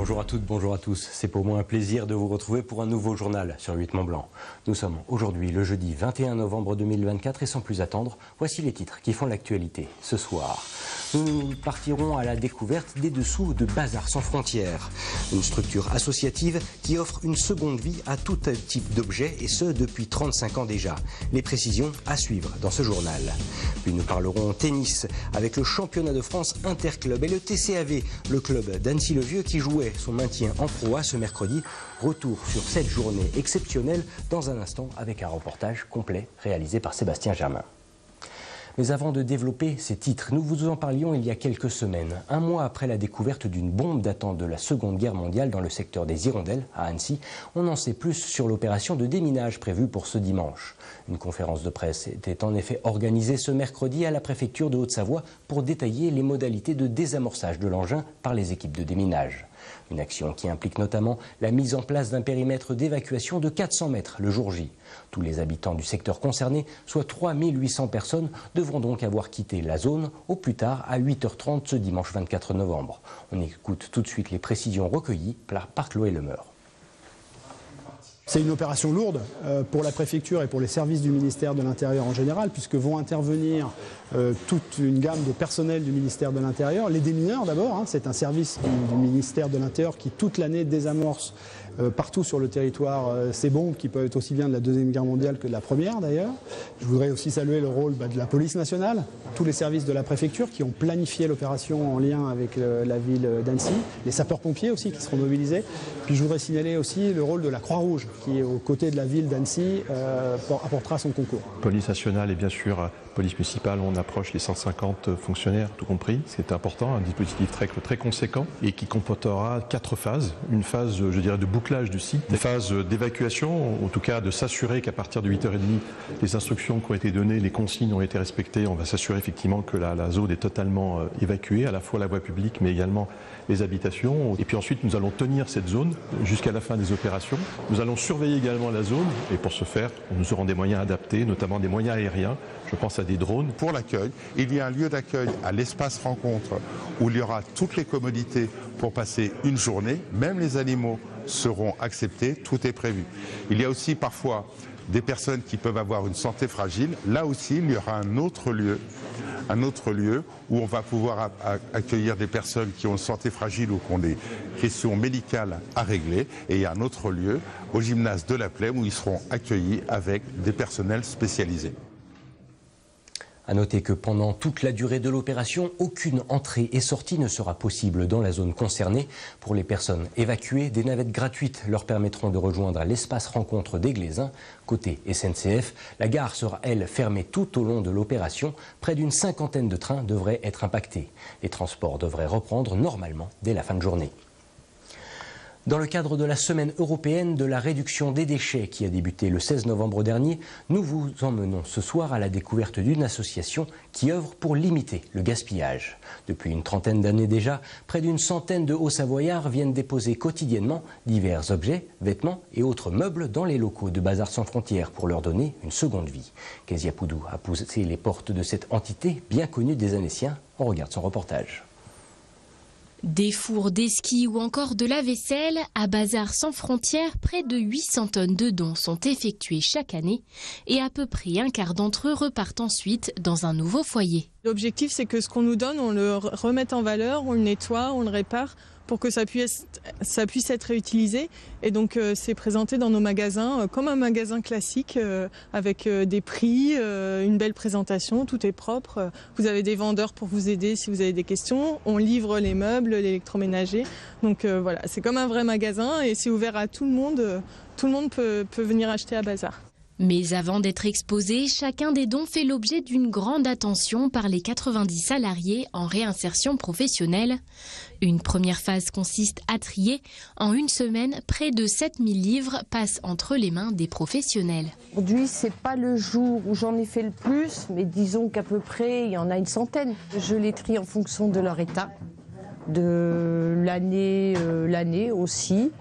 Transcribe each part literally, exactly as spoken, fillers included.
Bonjour à toutes, bonjour à tous. C'est pour moi un plaisir de vous retrouver pour un nouveau journal sur huit Mont-Blanc. Nous sommes aujourd'hui le jeudi vingt et un novembre deux mille vingt-quatre et sans plus attendre, voici les titres qui font l'actualité ce soir. Nous partirons à la découverte des dessous de Bazar sans frontières, une structure associative qui offre une seconde vie à tout type d'objet et ce depuis trente-cinq ans déjà. Les précisions à suivre dans ce journal. Puis nous parlerons tennis avec le championnat de France Interclub et le T C A V, le club d'Annecy Le Vieux qui joue son maintien en Pro A ce mercredi. Retour sur cette journée exceptionnelle dans un instant avec un reportage complet réalisé par Sébastien Germain. Mais avant de développer ces titres, nous vous en parlions il y a quelques semaines. Un mois après la découverte d'une bombe datant de la Seconde Guerre mondiale dans le secteur des Hirondelles, à Annecy, on en sait plus sur l'opération de déminage prévue pour ce dimanche. Une conférence de presse était en effet organisée ce mercredi à la préfecture de Haute-Savoie pour détailler les modalités de désamorçage de l'engin par les équipes de déminage. Une action qui implique notamment la mise en place d'un périmètre d'évacuation de quatre cents mètres le jour J. Tous les habitants du secteur concerné, soit trois mille huit cents personnes, devront donc avoir quitté la zone au plus tard à huit heures trente ce dimanche vingt-quatre novembre. On écoute tout de suite les précisions recueillies par Parklo et Lemeur. C'est une opération lourde pour la préfecture et pour les services du ministère de l'Intérieur en général, puisque vont intervenir toute une gamme de personnels du ministère de l'Intérieur. Les démineurs d'abord, hein, c'est un service du ministère de l'Intérieur qui toute l'année désamorce partout sur le territoire ces bombes qui peuvent être aussi bien de la Deuxième Guerre mondiale que de la Première d'ailleurs. Je voudrais aussi saluer le rôle bah, de la police nationale, tous les services de la préfecture qui ont planifié l'opération en lien avec le, la ville d'Annecy, les sapeurs-pompiers aussi qui seront mobilisés. Puis je voudrais signaler aussi le rôle de la Croix-Rouge qui, aux côtés de la ville d'Annecy, euh, apportera son concours. Police nationale et bien sûr police municipale, on approche les cent cinquante fonctionnaires, tout compris. C'est important, un dispositif très, très conséquent et qui comportera quatre phases. Une phase, je dirais, de boucle du site, des phases d'évacuation, en tout cas de s'assurer qu'à partir de huit heures trente, les instructions qui ont été données, les consignes ont été respectées. On va s'assurer effectivement que la, la zone est totalement euh, évacuée, à la fois la voie publique mais également les habitations. Et puis ensuite, nous allons tenir cette zone jusqu'à la fin des opérations. Nous allons surveiller également la zone et pour ce faire, nous aurons des moyens adaptés, notamment des moyens aériens. Je pense à des drones. Pour l'accueil, il y a un lieu d'accueil à l'espace rencontre où il y aura toutes les commodités pour passer une journée, même les animaux seront acceptés, tout est prévu. Il y a aussi parfois des personnes qui peuvent avoir une santé fragile. Là aussi, il y aura un autre lieu, un autre lieu où on va pouvoir accueillir des personnes qui ont une santé fragile ou qui ont des questions médicales à régler. Et il y a un autre lieu au gymnase de la Plaine où ils seront accueillis avec des personnels spécialisés. A noter que pendant toute la durée de l'opération, aucune entrée et sortie ne sera possible dans la zone concernée. Pour les personnes évacuées, des navettes gratuites leur permettront de rejoindre l'espace rencontre des Glaisins. Côté S N C F, la gare sera, elle, fermée tout au long de l'opération. Près d'une cinquantaine de trains devraient être impactés. Les transports devraient reprendre normalement dès la fin de journée. Dans le cadre de la semaine européenne de la réduction des déchets qui a débuté le seize novembre dernier, nous vous emmenons ce soir à la découverte d'une association qui œuvre pour limiter le gaspillage. Depuis une trentaine d'années déjà, près d'une centaine de Hauts-Savoyards viennent déposer quotidiennement divers objets, vêtements et autres meubles dans les locaux de Bazar sans frontières pour leur donner une seconde vie. Kézia Poudou a poussé les portes de cette entité bien connue des Annéciens. On regarde son reportage. Des fours, des skis ou encore de la vaisselle, à Bazar sans frontières, près de huit cents tonnes de dons sont effectuées chaque année et à peu près un quart d'entre eux repartent ensuite dans un nouveau foyer. L'objectif, c'est que ce qu'on nous donne, on le remette en valeur, on le nettoie, on le répare pour que ça puisse, ça puisse être réutilisé. Et donc euh, c'est présenté dans nos magasins euh, comme un magasin classique euh, avec euh, des prix, euh, une belle présentation, tout est propre. Euh, vous avez des vendeurs pour vous aider si vous avez des questions. On livre les meubles, l'électroménager. Donc euh, voilà, c'est comme un vrai magasin et c'est ouvert à tout le monde. Euh, tout le monde peut, peut venir acheter à Bazar. Mais avant d'être exposé, chacun des dons fait l'objet d'une grande attention par les quatre-vingt-dix salariés en réinsertion professionnelle. Une première phase consiste à trier. En une semaine, près de sept mille livres passent entre les mains des professionnels. Aujourd'hui, c'est pas le jour où j'en ai fait le plus, mais disons qu'à peu près, il y en a une centaine. Je les trie en fonction de leur état, de l'année, euh, l'année aussi,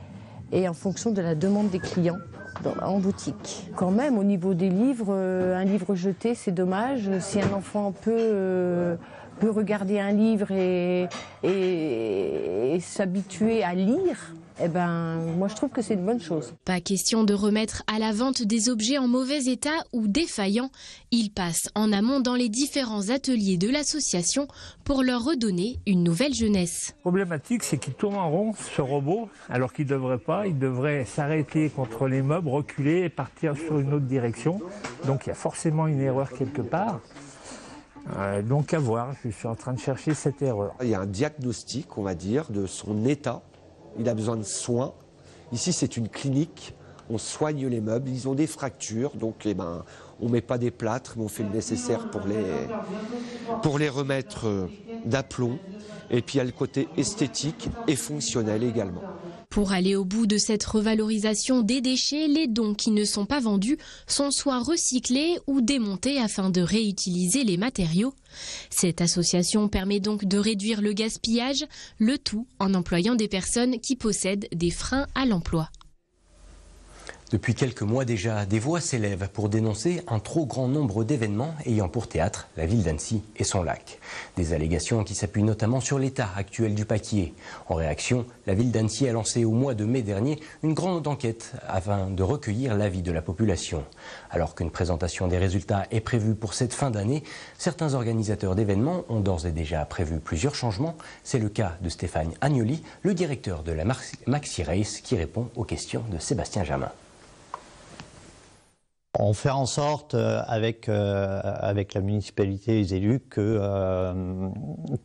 et en fonction de la demande des clients. Dans, en boutique. Quand même, au niveau des livres, euh, un livre jeté, c'est dommage. Si un enfant peut, euh, peut regarder un livre et, et, et s'habituer à lire, eh ben, moi je trouve que c'est une bonne chose. Pas question de remettre à la vente des objets en mauvais état ou défaillants. Ils passent en amont dans les différents ateliers de l'association pour leur redonner une nouvelle jeunesse. La problématique, c'est qu'il tourne en rond, ce robot, alors qu'il ne devrait pas. Il devrait s'arrêter contre les meubles, reculer et partir sur une autre direction. Donc il y a forcément une erreur quelque part. Euh, donc à voir, je suis en train de chercher cette erreur. Il y a un diagnostic, on va dire, de son état. Il a besoin de soins. Ici, c'est une clinique. On soigne les meubles. Ils ont des fractures. Donc, eh ben, on ne met pas des plâtres, mais on fait le nécessaire pour les, pour les remettre d'aplomb. Et puis, il y a le côté esthétique et fonctionnel également. Pour aller au bout de cette revalorisation des déchets, les dons qui ne sont pas vendus sont soit recyclés ou démontés afin de réutiliser les matériaux. Cette association permet donc de réduire le gaspillage, le tout en employant des personnes qui possèdent des freins à l'emploi. Depuis quelques mois déjà, des voix s'élèvent pour dénoncer un trop grand nombre d'événements ayant pour théâtre la ville d'Annecy et son lac. Des allégations qui s'appuient notamment sur l'état actuel du paquier. En réaction, la ville d'Annecy a lancé au mois de mai dernier une grande enquête afin de recueillir l'avis de la population. Alors qu'une présentation des résultats est prévue pour cette fin d'année, certains organisateurs d'événements ont d'ores et déjà prévu plusieurs changements. C'est le cas de Stéphane Agnoli, le directeur de la Maxi Race, qui répond aux questions de Sébastien Jamin. On fait en sorte, euh, avec, euh, avec la municipalité et les élus, que, euh,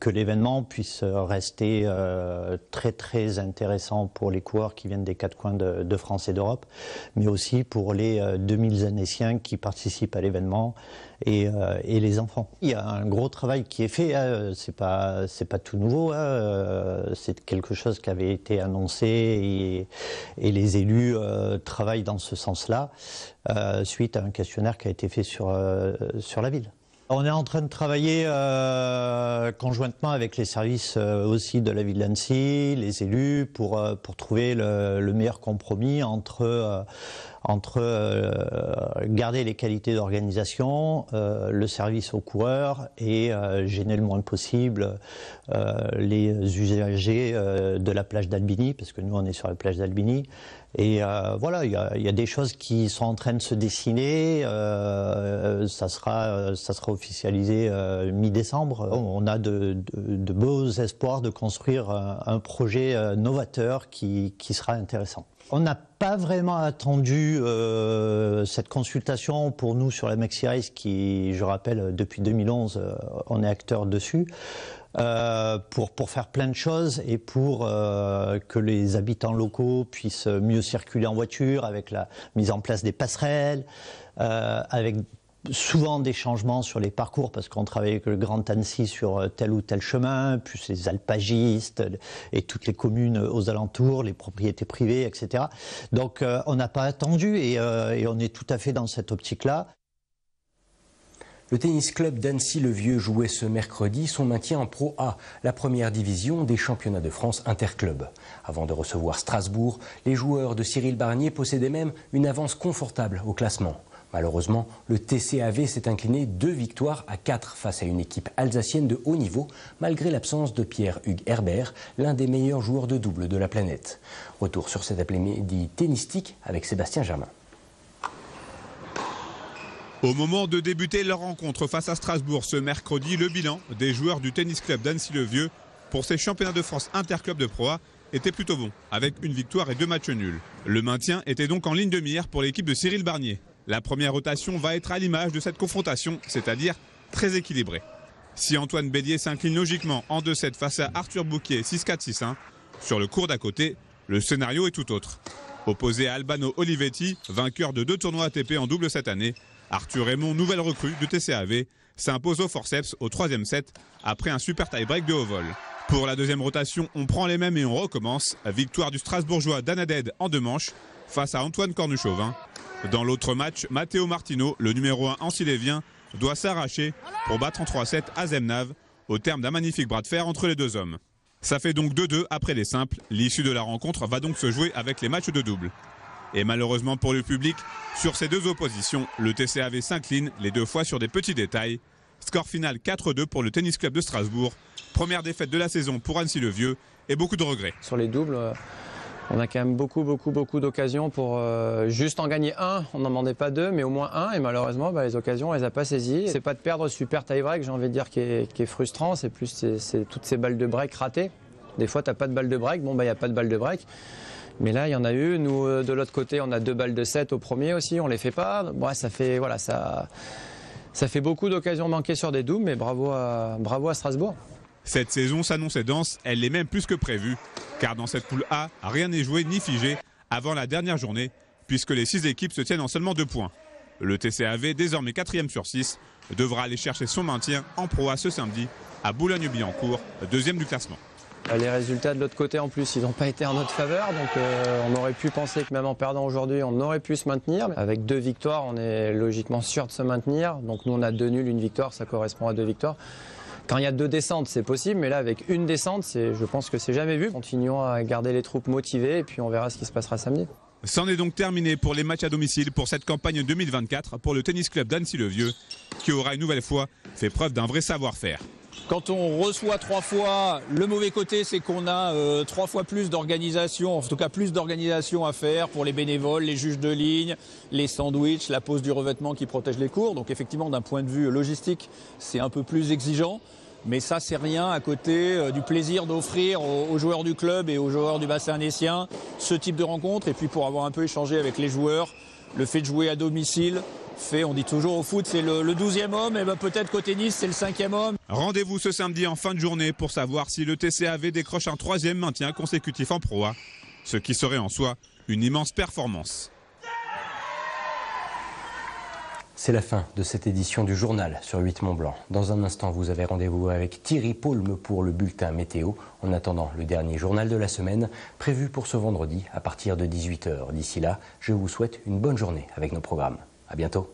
que l'événement puisse rester euh, très très intéressant pour les coureurs qui viennent des quatre coins de, de France et d'Europe, mais aussi pour les euh, deux mille Annéciens qui participent à l'événement et, euh, et les enfants. Il y a un gros travail qui est fait, hein, c'est pas, c'est pas tout nouveau, hein, euh, c'est quelque chose qui avait été annoncé et, et les élus euh, travaillent dans ce sens-là. Euh, suite à un questionnaire qui a été fait sur, euh, sur la ville. On est en train de travailler euh, conjointement avec les services euh, aussi de la ville d'Annecy, les élus, pour, euh, pour trouver le, le meilleur compromis entre, euh, entre euh, garder les qualités d'organisation, euh, le service aux coureurs et euh, gêner le moins possible euh, les usagers euh, de la plage d'Albigny, parce que nous on est sur la plage d'Albigny. Et euh, voilà, il y, y a des choses qui sont en train de se dessiner, euh, ça sera, ça sera officialisé euh, mi-décembre. On a de, de, de beaux espoirs de construire un, un projet euh, novateur qui, qui sera intéressant. On n'a pas vraiment attendu euh, cette consultation pour nous sur la Maxi Race qui, je rappelle, depuis deux mille onze, euh, on est acteur dessus. Euh, pour, pour faire plein de choses et pour euh, que les habitants locaux puissent mieux circuler en voiture avec la mise en place des passerelles, euh, avec souvent des changements sur les parcours parce qu'on travaille avec le Grand Annecy sur tel ou tel chemin, plus les alpagistes et toutes les communes aux alentours, les propriétés privées, et cetera. Donc euh, on n'a pas attendu et, euh, et on est tout à fait dans cette optique-là. Le tennis club d'Annecy Le Vieux jouait ce mercredi son maintien en Pro A, la première division des championnats de France interclub. Avant de recevoir Strasbourg, les joueurs de Cyril Barnier possédaient même une avance confortable au classement. Malheureusement, le T C A V s'est incliné deux victoires à quatre face à une équipe alsacienne de haut niveau, malgré l'absence de Pierre-Hugues Herbert, l'un des meilleurs joueurs de double de la planète. Retour sur cet après-midi tennistique avec Sébastien Germain. Au moment de débuter leur rencontre face à Strasbourg ce mercredi, le bilan des joueurs du tennis club d'Annecy-le-Vieux pour ces championnats de France interclub de Pro A était plutôt bon, avec une victoire et deux matchs nuls. Le maintien était donc en ligne de mire pour l'équipe de Cyril Barnier. La première rotation va être à l'image de cette confrontation, c'est-à-dire très équilibrée. Si Antoine Bélier s'incline logiquement en deux sept face à Arthur Bouquier six quatre six un, sur le court d'à côté, le scénario est tout autre. Opposé à Albano Olivetti, vainqueur de deux tournois A T P en double cette année, Arthur Raymond, nouvelle recrue du T C A V, s'impose au forceps au troisième set après un super tie-break de haut vol. Pour la deuxième rotation, on prend les mêmes et on recommence. Victoire du Strasbourgeois Danadède en deux manches face à Antoine Cornuchauvin. Dans l'autre match, Matteo Martino, le numéro un ansilésien, doit s'arracher pour battre en trois sept à Zemnav au terme d'un magnifique bras de fer entre les deux hommes. Ça fait donc deux deux après les simples. L'issue de la rencontre va donc se jouer avec les matchs de double. Et malheureusement pour le public, sur ces deux oppositions, le T C A V s'incline les deux fois sur des petits détails. Score final quatre deux pour le Tennis Club de Strasbourg. Première défaite de la saison pour Annecy Le Vieux et beaucoup de regrets. Sur les doubles, on a quand même beaucoup, beaucoup, beaucoup d'occasions pour euh, juste en gagner un. On n'en demandait pas deux, mais au moins un. Et malheureusement, bah, les occasions, on ne les a pas saisies. C'est pas de perdre super tie-break, j'ai envie de dire, qui est, qui est frustrant. C'est plus c'est, c'est toutes ces balles de break ratées. Des fois, tu n'as pas de balle de break. Bon, bah, il n'y a pas de balle de break. Mais là, il y en a eu. Nous, de l'autre côté, on a deux balles de sept au premier aussi. On ne les fait pas. Bon, ça fait, voilà, ça, ça fait beaucoup d'occasions manquées sur des doubles, mais bravo à, bravo à Strasbourg. Cette saison s'annonçait dense, elle l'est même plus que prévu. Car dans cette poule A, rien n'est joué ni figé avant la dernière journée, puisque les six équipes se tiennent en seulement deux points. Le T C A V, désormais quatrième sur six, devra aller chercher son maintien en Pro A ce samedi à Boulogne-Billancourt, deuxième du classement. Les résultats de l'autre côté en plus, ils n'ont pas été en notre faveur, donc euh, on aurait pu penser que même en perdant aujourd'hui, on aurait pu se maintenir. Avec deux victoires, on est logiquement sûr de se maintenir. Donc nous, on a deux nuls, une victoire, ça correspond à deux victoires. Quand il y a deux descentes, c'est possible, mais là, avec une descente, je pense que c'est jamais vu. Continuons à garder les troupes motivées et puis on verra ce qui se passera samedi. C'en est donc terminé pour les matchs à domicile pour cette campagne deux mille vingt-quatre pour le Tennis Club d'Annecy Le Vieux, qui aura une nouvelle fois fait preuve d'un vrai savoir-faire. Quand on reçoit trois fois, le mauvais côté, c'est qu'on a euh, trois fois plus d'organisation, en tout cas plus d'organisation à faire pour les bénévoles, les juges de ligne, les sandwichs, la pose du revêtement qui protège les cours. Donc effectivement, d'un point de vue logistique, c'est un peu plus exigeant. Mais ça, c'est rien à côté euh, du plaisir d'offrir aux, aux joueurs du club et aux joueurs du bassin annécien ce type de rencontre. Et puis pour avoir un peu échangé avec les joueurs, le fait de jouer à domicile... Fait, on dit toujours au foot c'est le, le douzième homme, et ben peut-être qu'au tennis c'est le cinquième homme. Rendez-vous ce samedi en fin de journée pour savoir si le T C A V décroche un troisième maintien consécutif en Pro A, ce qui serait en soi une immense performance. C'est la fin de cette édition du journal sur huit Mont-Blanc. Dans un instant, vous avez rendez-vous avec Thierry Paulme pour le bulletin météo. En attendant le dernier journal de la semaine, prévu pour ce vendredi à partir de dix-huit heures. D'ici là, je vous souhaite une bonne journée avec nos programmes. À bientôt.